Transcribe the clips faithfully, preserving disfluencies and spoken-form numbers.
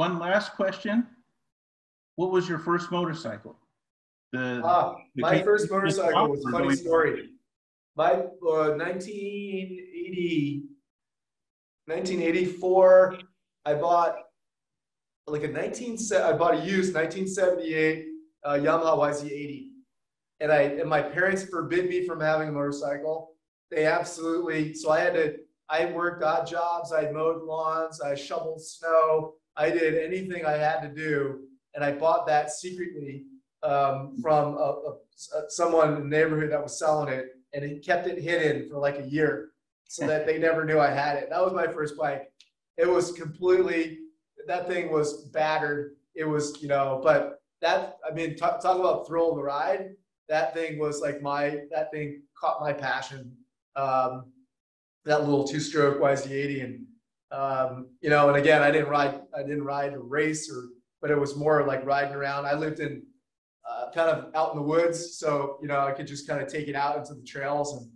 one last question. What was your first motorcycle? The, ah, the my first motorcycle was a funny story. My uh, nineteen eighty, nineteen eighty-four, I bought like a nineteen. I bought a used nineteen seventy-eight uh, Yamaha Y Z eighty, and I and my parents forbid me from having a motorcycle. They absolutely. So I had to. I worked odd jobs. I mowed lawns. I shoveled snow. I did anything I had to do, and I bought that secretly um, from a, a, someone in the neighborhood that was selling it, and he kept it hidden for like a year so that they never knew I had it. That was my first bike. It was completely. That thing was battered. It was, you know, but that, I mean, talk, talk about thrill of the ride. That thing was like my, that thing caught my passion. Um, that little two-stroke Y Z eighty, and um, you know, and again, I didn't ride, I didn't ride a race, or but it was more like riding around. I lived in uh, kind of out in the woods, so you know, I could just kind of take it out into the trails,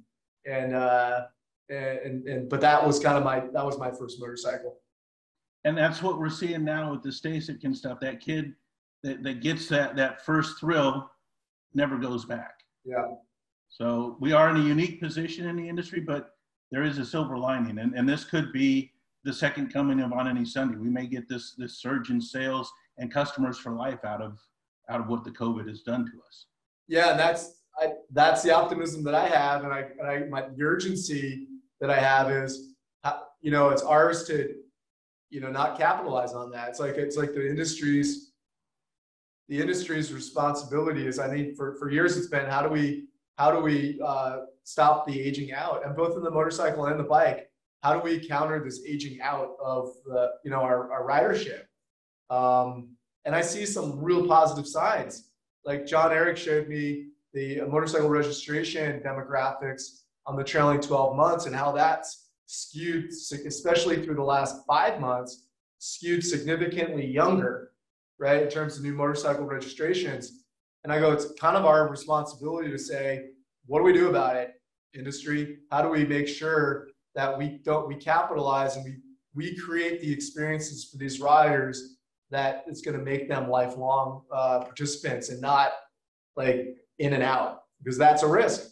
and and uh, and, and and but that was kind of my, that was my first motorcycle. And that's what we're seeing now with the Stasikin stuff. That kid that, that gets that, that first thrill never goes back. Yeah. So we are in a unique position in the industry, but there is a silver lining. And, and this could be the second coming of On Any Sunday. We may get this, this surge in sales and customers for life out of, out of what the COVID has done to us. Yeah, that's, I, that's the optimism that I have. And, I, and I, my urgency that I have is, you know, it's ours to, you know, not capitalize on that. It's like, it's like the industry's, the industry's responsibility is, I think for, for years it's been, how do we, how do we uh, stop the aging out? And both in the motorcycle and the bike, how do we counter this aging out of the, you know, our, our ridership? Um, and I see some real positive signs. Like John Eric showed me the motorcycle registration demographics on the trailing twelve months and how that's skewed, especially through the last five months, skewed significantly younger, right, in terms of new motorcycle registrations. And I go, it's kind of our responsibility to say, what do we do about it, industry? How do we make sure that we don't, we capitalize and we, we create the experiences for these riders that it's going to make them lifelong uh, participants and not like in and out, because that's a risk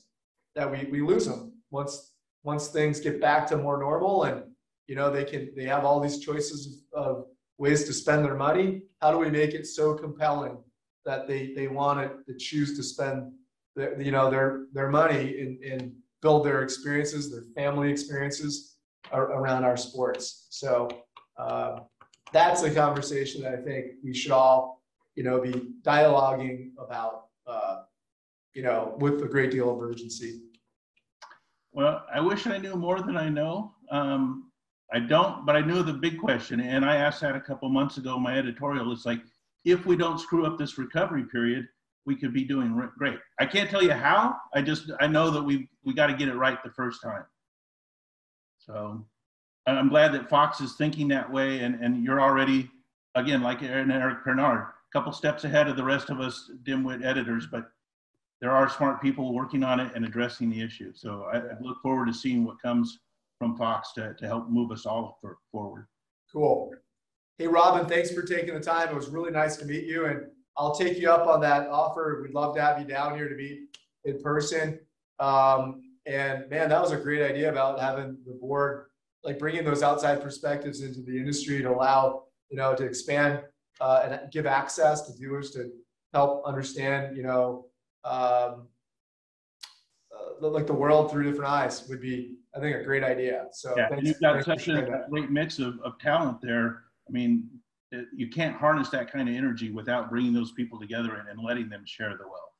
that we, we lose them once, once things get back to more normal. And, you know, they can, they have all these choices of, of ways to spend their money. How do we make it so compelling that they, they want to, to choose to spend the, you know, their, their money and, and build their experiences, their family experiences ar around our sports. So uh, that's a conversation that I think we should all, you know, be dialoguing about, uh, you know, with a great deal of urgency. Well, I wish I knew more than I know. Um, I don't, but I knew the big question. And I asked that a couple months ago in my editorial. It's like, if we don't screw up this recovery period, we could be doing great. I can't tell you how. I just, I know that we we got to get it right the first time. So I'm glad that Fox is thinking that way. And, and you're already, again, like Aaron and Eric Pernard, a couple steps ahead of the rest of us dimwit editors, but there are smart people working on it and addressing the issue. So I, I look forward to seeing what comes from Fox to, to help move us all for, forward. Cool. Hey, Robin, thanks for taking the time. It was really nice to meet you, and I'll take you up on that offer. We'd love to have you down here to meet in person. Um, and man, that was a great idea about having the board, like bringing those outside perspectives into the industry to allow, you know, to expand uh, and give access to dealers to help understand, you know, um uh, like the world through different eyes would be, I think, a great idea. So yeah, thanks, you've got such a great mix of, of talent there. I mean, it, you can't harness that kind of energy without bringing those people together and, and letting them share the wealth.